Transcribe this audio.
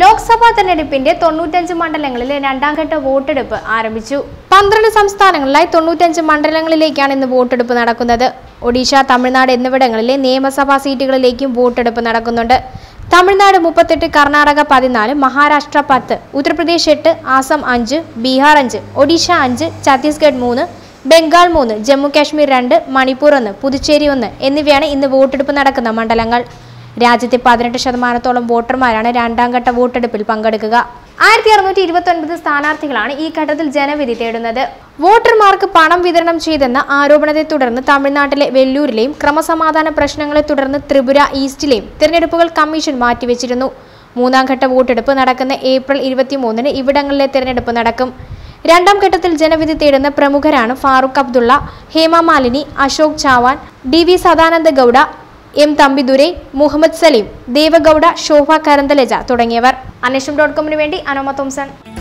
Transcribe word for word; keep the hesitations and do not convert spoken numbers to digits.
ലോക്സഭാ തെരഞ്ഞെടുപ്പിന്റെ തൊണ്ണൂറ്റഞ്ച് മണ്ഡലങ്ങളിലെ രണ്ടാം ഘട്ട വോട്ടെടുപ്പ് ആരംഭിച്ചു. പന്ത്രണ്ട് സംസ്ഥാനങ്ങളിലായി തൊണ്ണൂറ്റഞ്ച് മണ്ഡലങ്ങളിലേക്കാണ് ഇന്ന് വോട്ടെടുപ്പ് നടക്കുന്നത്. ഒഡീഷ, തമിഴ്നാട് എന്നിവിടങ്ങളിലെ നിയമസഭാ സീറ്റുകളിലേക്കും വോട്ടെടുപ്പ് നടക്കുന്നുണ്ട്. തമിഴ്നാട് മുപ്പത്തെട്ട്, കർണാടക പതിനാല്, മഹാരാഷ്ട്ര പത്ത്, ഉത്തർപ്രദേശ് എട്ട്, ആസം അഞ്ച്, ബീഹാർ അഞ്ച്, ഒഡീഷ അഞ്ച്, ഛത്തീസ്ഗഡ് മൂന്ന്, ബംഗാൾ മൂന്ന്, ജമ്മു കാശ്മീർ രണ്ട്, മണിപ്പൂർ ഒന്ന്, പുതുച്ചേരി ഒന്ന് എന്നിവയാണ് ഇന്ന് വോട്ടെടുപ്പ് നടക്കുന്ന മണ്ഡലങ്ങൾ. രാജ്യത്തെ പതിനെട്ട് ശതമാനത്തോളം വോട്ടർമാരാണ് രണ്ടാം ഘട്ട വോട്ടെടുപ്പിൽ പങ്കെടുക്കുക. ആയിരത്തി അറുന്നൂറ്റി ഇരുപത്തി ഒൻപത് സ്ഥാനാർത്ഥികളാണ് ഈ ഘട്ടത്തിൽ ജനവിധി തേടുന്നത്. വോട്ടർമാർക്ക് പണം വിതരണം ചെയ്തെന്ന ആരോപണത്തെ തുടർന്ന് തമിഴ്നാട്ടിലെ വെല്ലൂരിലെയും ക്രമസമാധാന പ്രശ്നങ്ങളെ തുടർന്ന് ത്രിപുര ഈസ്റ്റിലെയും തിരഞ്ഞെടുപ്പുകൾ കമ്മീഷൻ മാറ്റിവെച്ചിരുന്നു. മൂന്നാം ഘട്ട വോട്ടെടുപ്പ് നടക്കുന്ന ഏപ്രിൽ ഇരുപത്തിമൂന്നിന് ഇവിടങ്ങളിലെ തിരഞ്ഞെടുപ്പ് നടക്കും. രണ്ടാം ഘട്ടത്തിൽ ജനവിധി തേടുന്ന പ്രമുഖരാണ് Farooq Abdullah, Hema Malini, Ashok Chavan, D V Sadananda Gowda, M Thambidurai, Muhammad Salim, Deve Gowda, Shobha Karandlaje തുടങ്ങിയവർ. അനേഷം ഡോട്ട് കോമിന് വേണ്ടി അനോമ തോംസൺ.